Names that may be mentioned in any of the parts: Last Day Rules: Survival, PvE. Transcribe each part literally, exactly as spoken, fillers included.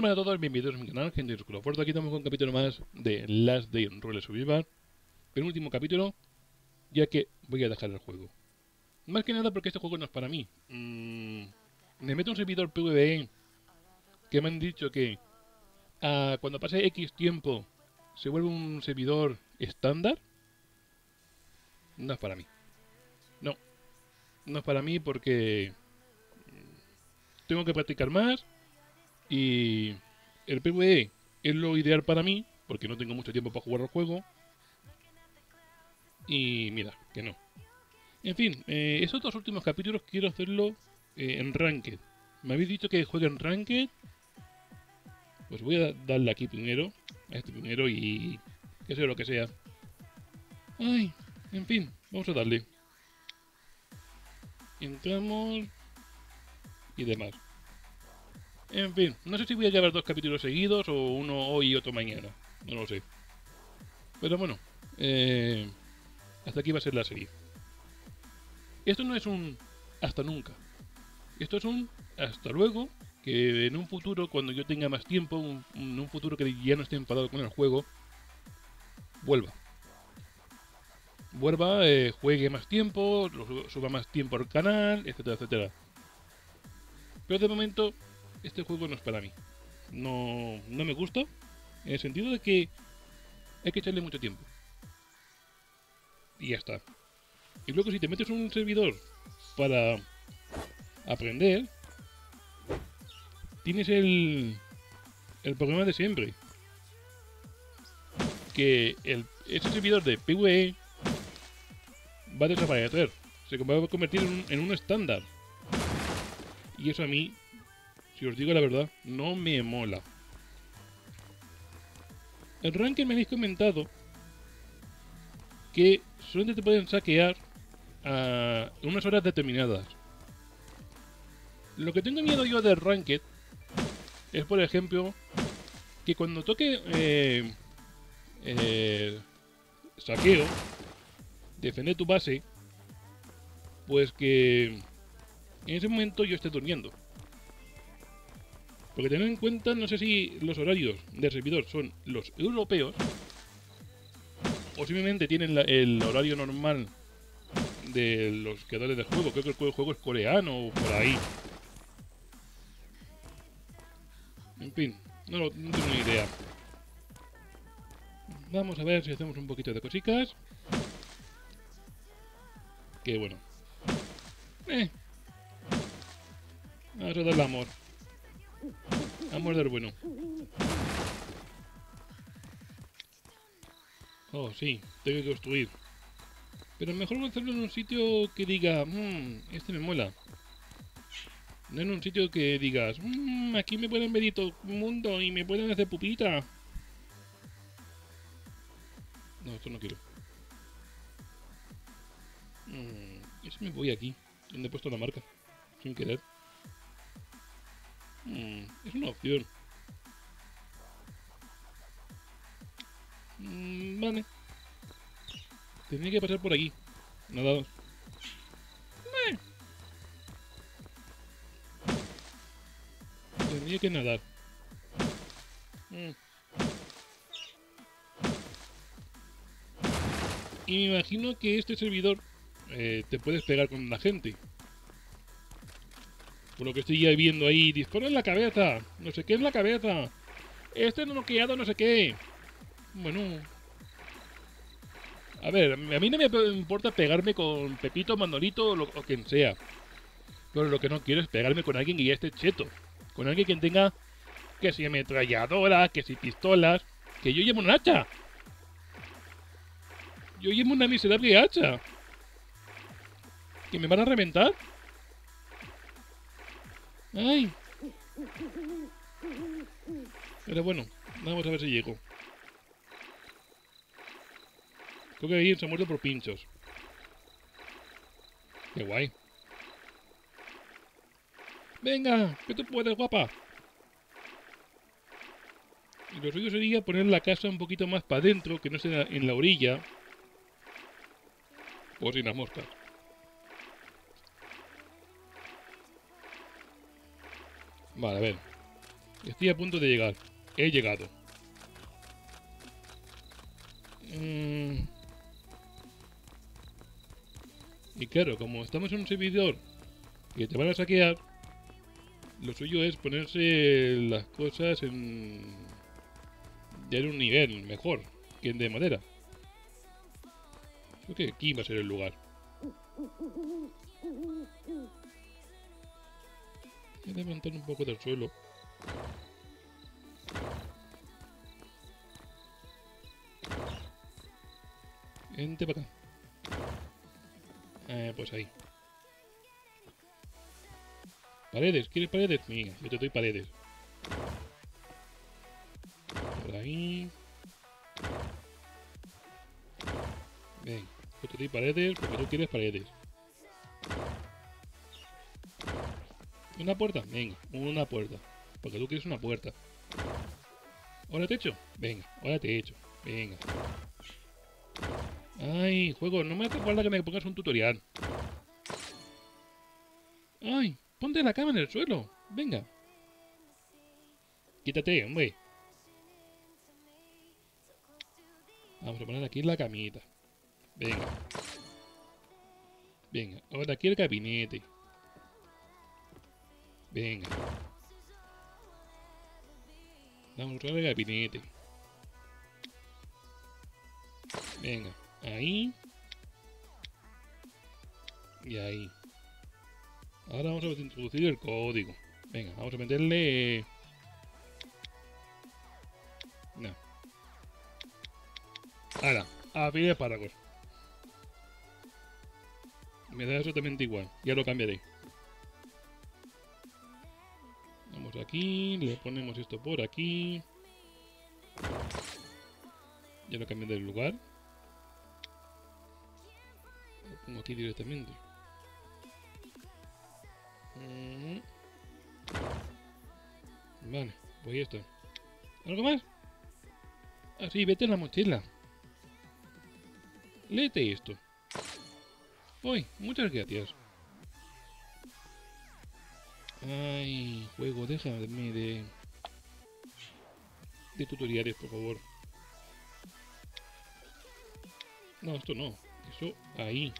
Muy buenas a todos, bienvenidos a mi canal, gente de Oscuro Fuerza. Aquí estamos con un capítulo más de Last Day Rules: Survival. Penúltimo capítulo, ya que voy a dejar el juego. Más que nada porque este juego no es para mí. Mm, me meto un servidor PvE que me han dicho que ah, cuando pase X tiempo se vuelve un servidor estándar. No es para mí. No. No es para mí porque tengo que practicar más. Y el PvE es lo ideal para mí, porque no tengo mucho tiempo para jugar al juego. Y mira, que no. En fin, eh, esos dos últimos capítulos quiero hacerlo eh, en Ranked. Me habéis dicho que juegue en Ranked. Pues voy a darle aquí primero, a este primero y... que sea lo que sea. Ay, en fin, vamos a darle. Entramos... y demás. En fin, no sé si voy a llevar dos capítulos seguidos o uno hoy y otro mañana. No lo sé. Pero bueno, eh, hasta aquí va a ser la serie. Esto no es un hasta nunca. Esto es un hasta luego, que en un futuro, cuando yo tenga más tiempo, un, en un futuro que ya no esté enfadado con el juego, vuelva. Vuelva, eh, juegue más tiempo, suba más tiempo al canal, etcétera, etcétera. Pero de momento... este juego no es para mí. No, no me gusta. En el sentido de que hay que echarle mucho tiempo. Y ya está. Y luego si te metes en un servidor para aprender, tienes el, el problema de siempre. Que el, ese servidor de PvE va a desaparecer. Se va a convertir en un, en un estándar. Y eso a mí... si os digo la verdad, no me mola. El ranking me habéis comentado que solamente te pueden saquear a unas horas determinadas. Lo que tengo miedo yo del ranked es, por ejemplo, que cuando toque eh, eh, saqueo, defender tu base, pues que en ese momento yo esté durmiendo. Porque tened en cuenta, no sé si los horarios del servidor son los europeos o simplemente tienen la, el horario normal de los creadores del juego. Creo que el juego es coreano o por ahí. En fin, no, no tengo ni idea. Vamos a ver si hacemos un poquito de cositas. Que bueno. Eh. Vamos a darle amor. Vamos a dar bueno. Oh, sí, tengo que construir. Pero mejor hacerlo en un sitio que diga, mmm, este me mola. No en un sitio que digas, mmm, aquí me pueden ver todo el mundo y me pueden hacer pupita. No, esto no quiero. Mmm, eso me voy aquí, donde he puesto la marca, sin querer. Hmm, es una opción. Hmm, vale. Tenía que pasar por aquí. Nada más. Eh. Tenía que nadar. Hmm. Y me imagino que este servidor eh, te puedes pegar con la gente. Por lo que estoy ya viendo ahí, disparo en la cabeza, no sé qué es la cabeza. Este no bloqueado, no sé qué. Bueno. A ver, a mí no me importa pegarme con Pepito, Manolito o, lo, o quien sea. Pero lo que no quiero es pegarme con alguien que ya esté cheto. Con alguien que tenga que si ametralladora, que si pistolas. Que yo llevo un hacha. Yo llevo una miserable hacha. ¿Que me van a reventar? ¡Ay! Pero bueno, vamos a ver si llego. Creo que ahí se ha muerto por pinchos. ¡Qué guay! ¡Venga! ¡Que tú puedes, guapa! Y lo suyo sería poner la casa un poquito más para adentro, que no sea en la orilla. Por si las moscas. Vale, a ver. Estoy a punto de llegar. He llegado. Y claro, como estamos en un servidor que te van a saquear, lo suyo es ponerse las cosas en, en un nivel mejor que de madera. Creo que aquí va a ser el lugar. Voy a levantar un poco del suelo. Vente para acá. Eh, pues ahí. Paredes, ¿quieres paredes? Mira, yo te doy paredes. Por ahí. Ven, yo te doy paredes porque tú quieres paredes. ¿Una puerta? Venga, una puerta. Porque tú quieres una puerta. ¿Ahora te echo? Venga, ahora te echo. Venga. Ay, juego, no me hace falta que me pongas un tutorial. Ay, ponte la cama en el suelo. Venga. Quítate, hombre. Vamos a poner aquí la camita. Venga. Venga, ahora aquí el gabinete. Venga. Vamos a usar el gabinete. Venga. Ahí. Y ahí. Ahora vamos a introducir el código. Venga, vamos a meterle... No. Ahora, abrir párrafos. Me da exactamente igual. Ya lo cambiaré. Vamos aquí. Le ponemos esto por aquí. Ya lo cambié del lugar. Pongo aquí directamente. Vale, pues ya está. ¿Algo más? Así, ah, vete en la mochila. Léete esto. Uy, muchas gracias. Ay, juego, déjame de... de tutoriales, por favor. No, esto no. Eso ahí.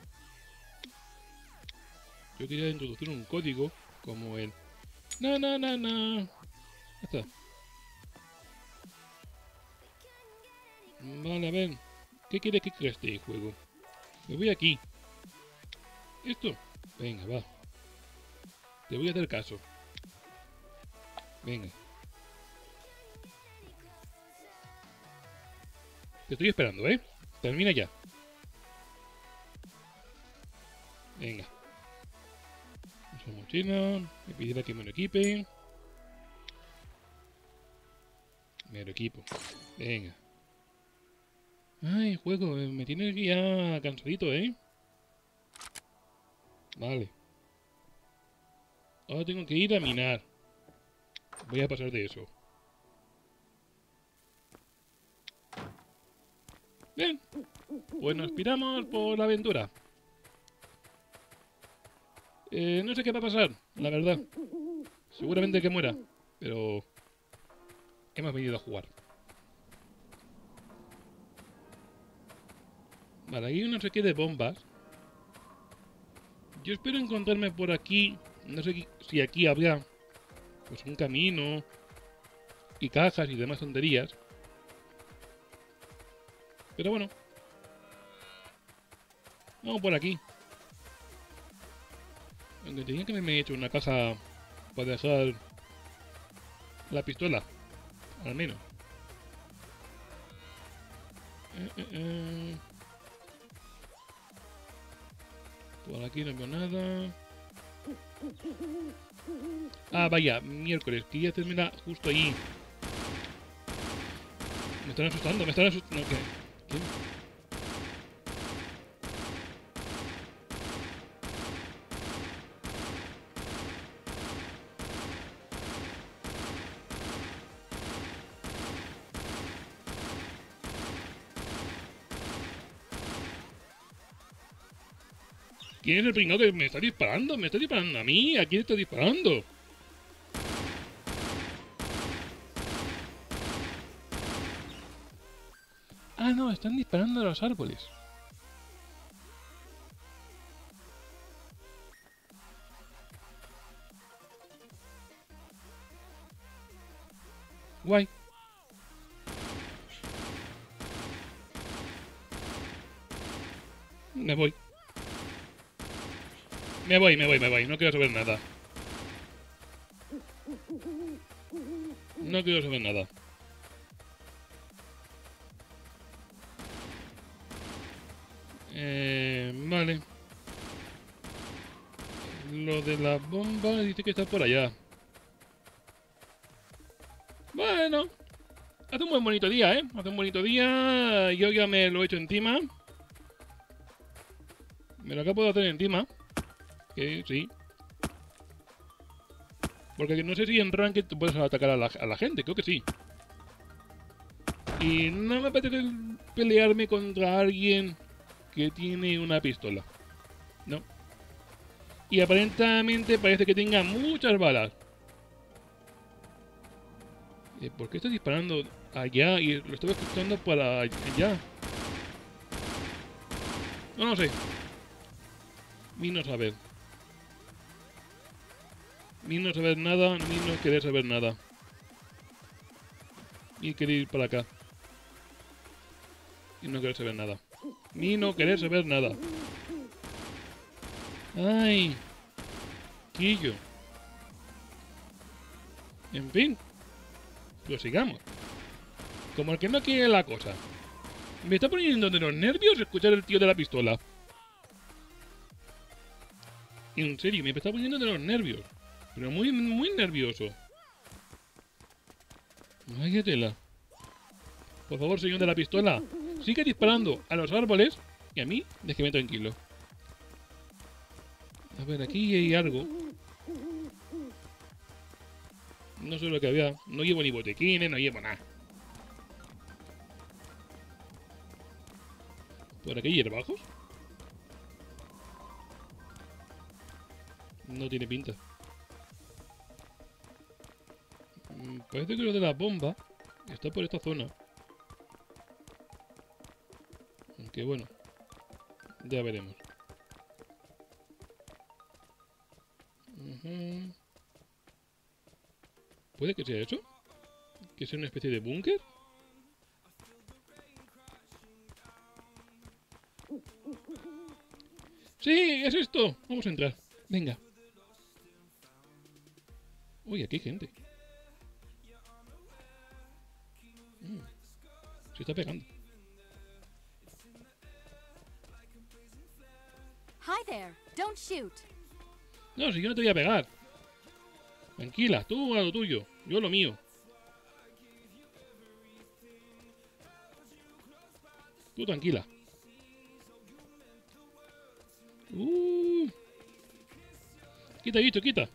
Yo quería introducir un código como el... No, no, no, no. Ya está. Vale, a ver. ¿Qué quieres que cree este juego? Me voy aquí. ¿Esto? Venga, va. Te voy a hacer caso. Venga. Te estoy esperando, ¿eh? Termina ya. Venga. Usa mochila. Me pidiera que me lo equipe. Me lo equipo. Venga. Ay, juego, me tienes ya cansadito, ¿eh? Vale. Ahora tengo que ir a minar. Voy a pasar de eso. Bien. Pues nos piramos por la aventura. Eh, no sé qué va a pasar, la verdad. Seguramente que muera, pero hemos venido a jugar. Vale, aquí no sé qué de bombas. Yo espero encontrarme por aquí. No sé si aquí habrá pues un camino y cajas y demás tonterías. Pero bueno. Vamos por aquí. Aunque tenía que haberme hecho una caja para dejar la pistola, al menos. Eh, eh, eh. Por aquí no veo nada. Ah, vaya, miércoles, que ya termina justo ahí. Me están asustando, me están asustando. ¿Qué? ¿Qué? ¿Quién es el pringado que me está disparando? ¡Me está disparando a mí! ¿A quién está disparando? Ah, no, están disparando a los árboles. Guay. Me voy. Me voy, me voy, me voy. No quiero saber nada. No quiero saber nada. Eh, vale. Lo de la bomba dice que está por allá. Bueno. Hace un buen bonito día, ¿eh? Hace un bonito día. Yo ya me lo he hecho encima. Me lo acabo de hacer encima. Que sí. Porque no sé si en Ranked puedes atacar a la, a la gente. Creo que sí. Y no me apetece pelearme contra alguien que tiene una pistola. No. Y aparentemente parece que tenga muchas balas. ¿Por qué está disparando allá? Y lo estaba escuchando para allá. No, no sé. Vino a saber. Vino a saber nada, vino a querer saber nada. Y querer ir para acá. Y no querer saber nada. Ni no querer saber nada. Ay. Quillo. En fin. Pues sigamos. Como el que no quiere la cosa. Me está poniendo de los nervios escuchar el tío de la pistola. En serio, me está poniendo de los nervios. Pero muy, muy nervioso. Ay, qué tela. Por favor, señor de la pistola. Sigue disparando a los árboles y a mí, déjeme tranquilo. A ver, aquí hay algo. No sé lo que había. No llevo ni botiquines, no llevo nada. ¿Por aquí hay hierbajos? No tiene pinta. Parece que lo de la bomba está por esta zona. Aunque bueno, ya veremos. Uh-huh. ¿Puede que sea eso? ¿Que sea una especie de búnker? ¡Sí! ¡Es esto! Vamos a entrar. Venga. Uy, aquí hay gente. Mm. Se está pegando. Hi there. Don't shoot. No, si yo no te voy a pegar. Tranquila, tú a lo tuyo, yo a lo mío. Tú tranquila. Uh. Quita, bicho, quita.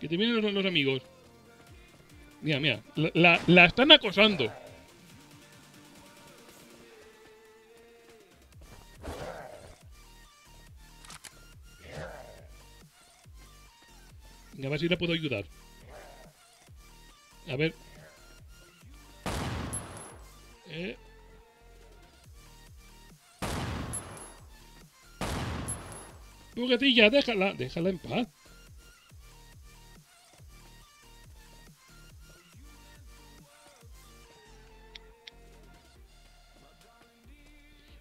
Que te vienen los, los amigos. Mira, mira, la, la, la están acosando. A ver si la puedo ayudar. A ver. Eh. Juguetilla, déjala. Déjala en paz.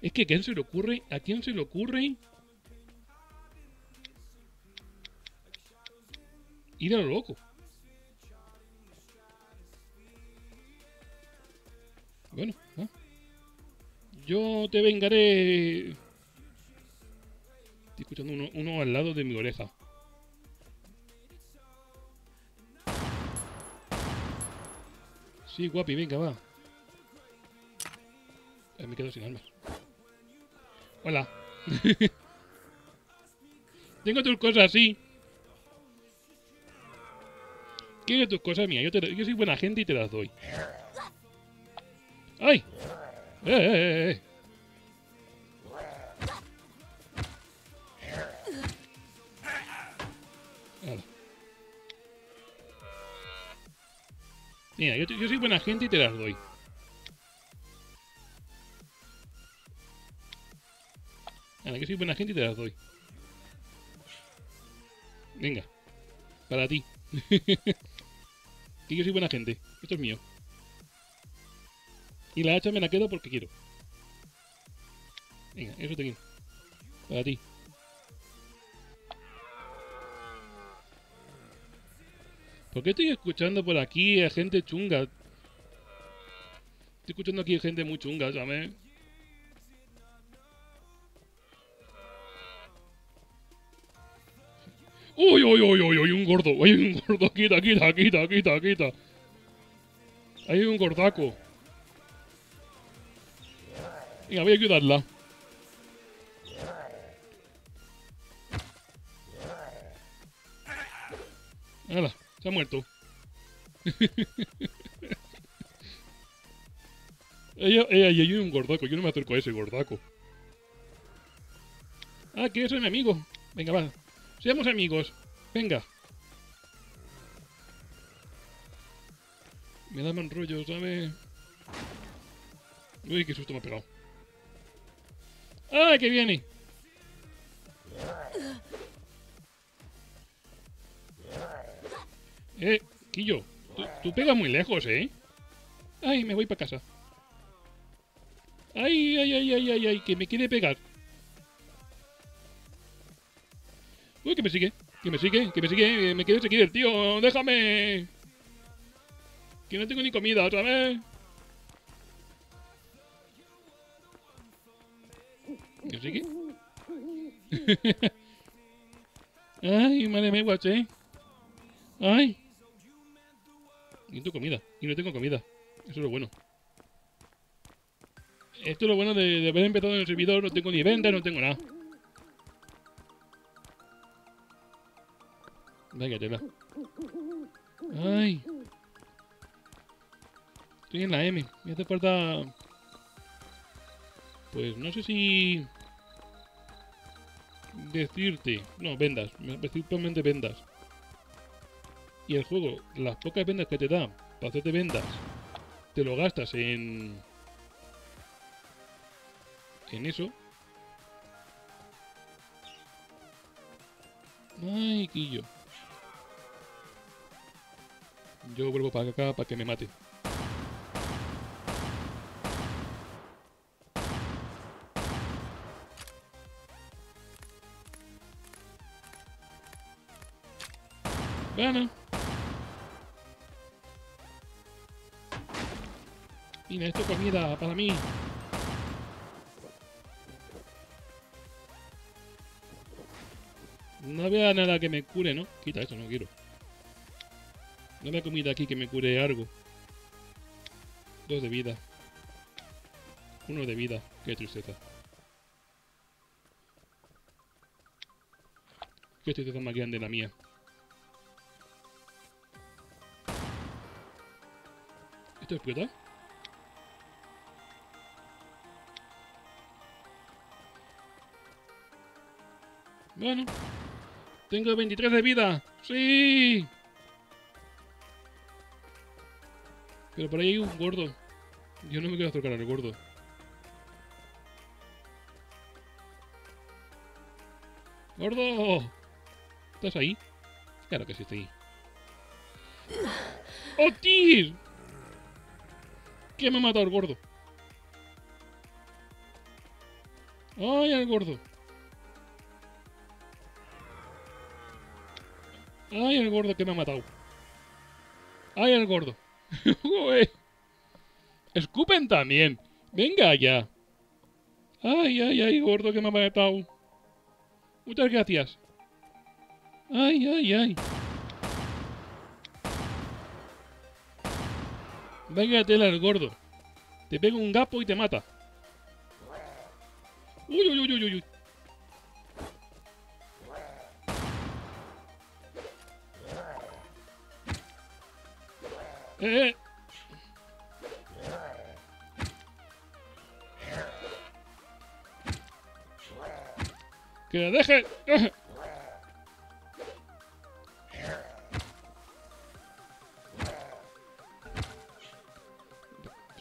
Es que ¿a quién se le ocurre? ¿A quién se le ocurre? Ir a lo loco. Bueno, ¿eh? Yo te vengaré. Estoy escuchando uno, uno al lado de mi oreja. Sí, guapi, venga, va. Ay, me quedo sin armas. Hola. Tengo tus cosas, sí. Quiero tus cosas mías, yo, te, yo soy buena gente y te las doy. ¡Ay! ¡Eh, eh, eh! Mira, yo, yo soy buena gente y te las doy. Ahora, yo soy buena gente y te las doy. Venga. Para ti. Que yo soy buena gente. Esto es mío. Y la hacha me la quedo porque quiero. Venga, eso te quito. Para ti. ¿Por qué estoy escuchando por aquí a gente chunga? Estoy escuchando aquí a gente muy chunga, ¿sabes? ¡Uy, uy, uy, uy! ¡Hay un gordo! ¡Hay un gordo! ¡Quita, quita, quita, quita, quita! ¡Hay un gordaco! Venga, voy a ayudarla. ¡Hala! Se ha muerto. Ella, ella, y hay un gordaco. Yo no me acerco a ese gordaco. Ah, que ese es mi amigo. Venga, va. Seamos amigos. Venga. Me da mal rollo, ¿sabes? Uy, qué susto me ha pegado. ¡Ah, que viene! Eh, Quillo, tú, tú pegas muy lejos, ¿eh? Ay, me voy para casa. Ay, ay, ay, ay, ay, ay, que me quiere pegar. Uy, que me sigue, que me sigue, que me sigue, me quiere seguir el tío, déjame. Que no tengo ni comida, ¿sabes? ¿Que me sigue? Ay, madre mía, guache, ¿eh? Ay. Y tu comida. Y no tengo comida. Eso es lo bueno. Esto es lo bueno de, de haber empezado en el servidor. No tengo ni venta, no tengo nada. Venga, tela. Ay. Estoy en la M. Me hace falta... Pues no sé si... Decirte... No, vendas. Principalmente vendas. Y el juego, las pocas vendas que te da para hacerte vendas, te lo gastas en... En eso. Ay, Quillo. Yo vuelvo para acá para que me mate. Gana. Mira, esto es comida para mí. No había nada que me cure, ¿no? Quita esto, no quiero. No había comida aquí que me cure algo. Dos de vida. Uno de vida. Qué tristeza. Qué tristeza más grande la mía. ¿Esto es puta? Bueno, tengo veintitrés de vida. ¡Sí! Pero por ahí hay un gordo. Yo no me quiero acercar al gordo. ¡Gordo! ¿Estás ahí? Claro que sí, estoy ahí. ¡Otis! ¿Qué me ha matado el gordo? ¡Ay, el gordo! ¡Ay, el gordo que me ha matado! ¡Ay, el gordo! ¡Escupen también! ¡Venga ya! ¡Ay, ay, ay, gordo que me ha matado! ¡Muchas gracias! ¡Ay, ay, ay! Venga, tela el gordo. Te pega un gapo y te mata. ¡Uy, uy, uy, uy, uy! Eh, eh. Que deje. Eh.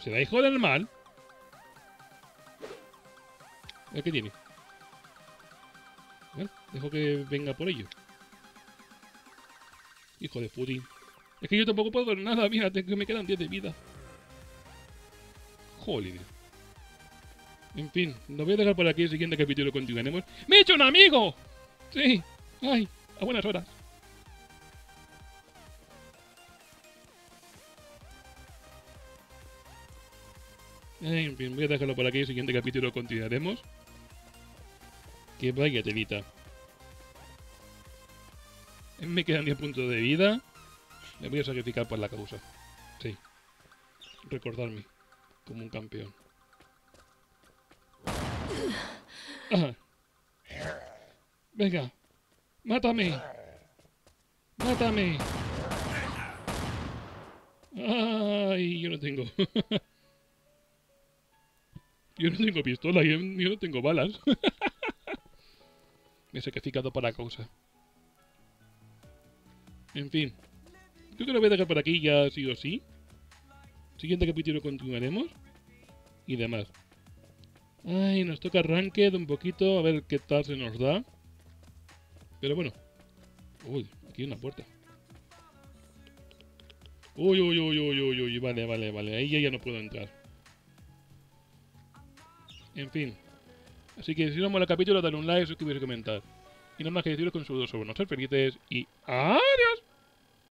Se va, hijo del mal. A ver qué tiene. A ver, dejo que venga por ello. Hijo de putín. Es que yo tampoco puedo ver nada, mira, que me quedan diez de vida. Jolín. En fin, lo voy a dejar por aquí, el siguiente capítulo continuaremos. ¡Me he hecho un amigo! Sí, ay, a buenas horas. En fin, voy a dejarlo por aquí, el siguiente capítulo continuaremos. Que vaya telita. Me quedan diez puntos de vida. Me voy a sacrificar por la causa. Sí. Recordarme como un campeón. Ajá. Venga. Mátame. Mátame. Ay, yo no tengo. Yo no tengo pistola, yo no tengo balas. Me he sacrificado para la causa. En fin. Creo que lo voy a dejar por aquí ya sí o sí. Siguiente capítulo continuaremos. Y demás. Ay, nos toca ranked un poquito. A ver qué tal se nos da. Pero bueno. Uy, aquí hay una puerta. Uy, uy, uy, uy, uy, uy. Vale, vale, vale. Ahí ya, ya no puedo entrar. En fin. Así que si no mola el capítulo, dale un like, suscribiros y comentar. Y nada más que deciros con sus dos sobrinos. Ser felices y adiós.